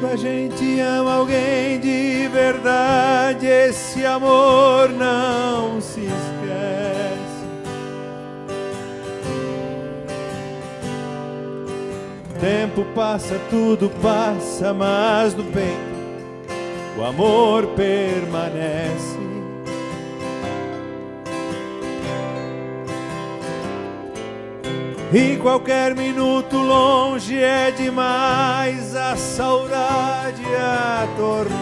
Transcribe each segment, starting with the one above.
quando a gente ama alguém de verdade, esse amor não se esquece. Tempo passa, tudo passa, mas no peito o amor permanece. E qualquer minuto longe é demais, a saudade atormenta.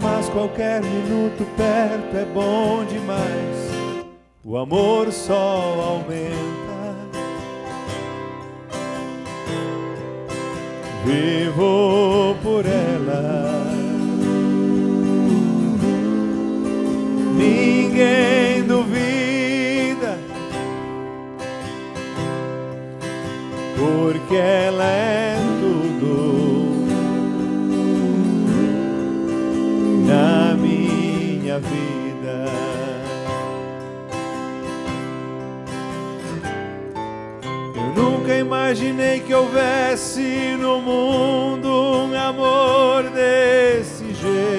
Mas qualquer minuto perto é bom demais, o amor só aumenta. Vivo por ela. Ninguém duvida, porque ela é tudo na minha vida. Eu nunca imaginei que houvesse no mundo um amor desse jeito.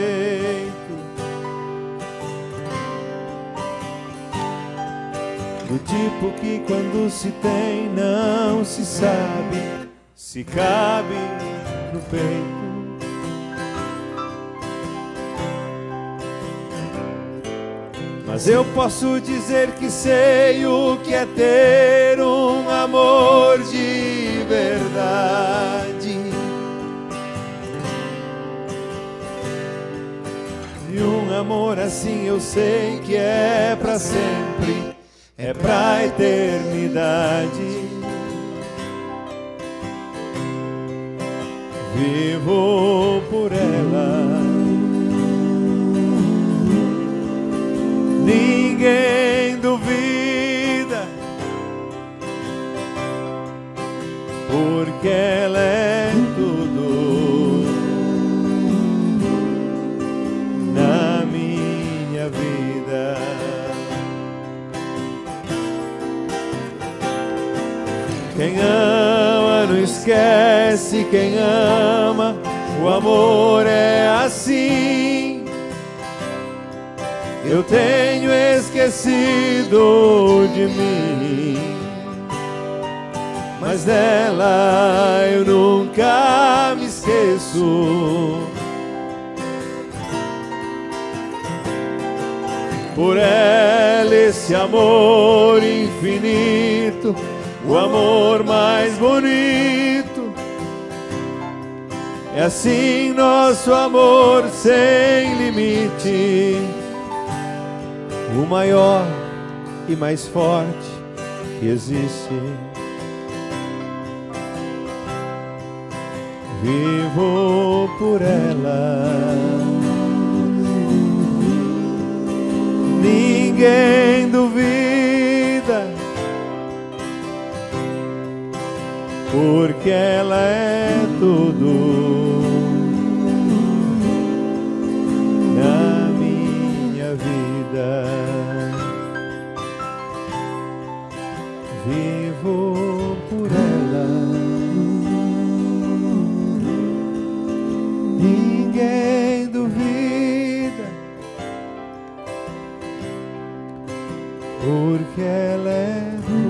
Do tipo que quando se tem não se sabe se cabe no peito. Mas eu posso dizer que sei o que é ter um amor de verdade. E um amor assim eu sei que é pra sempre, é pra eternidade. Vivo por ela. Ninguém duvida, porque ela é tudo na minha vida. Quem ama não esquece, quem ama, o amor é assim. Eu tenho esquecido de mim, mas dela eu nunca me esqueço. Por ela esse amor infinito, o amor mais bonito, é assim nosso amor sem limite, o maior e mais forte que existe. Vivo por ela. Ninguém duvida, porque ela é tudo na minha vida. Vivo por ela. Ninguém duvida, porque ela é tudo.